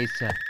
nice.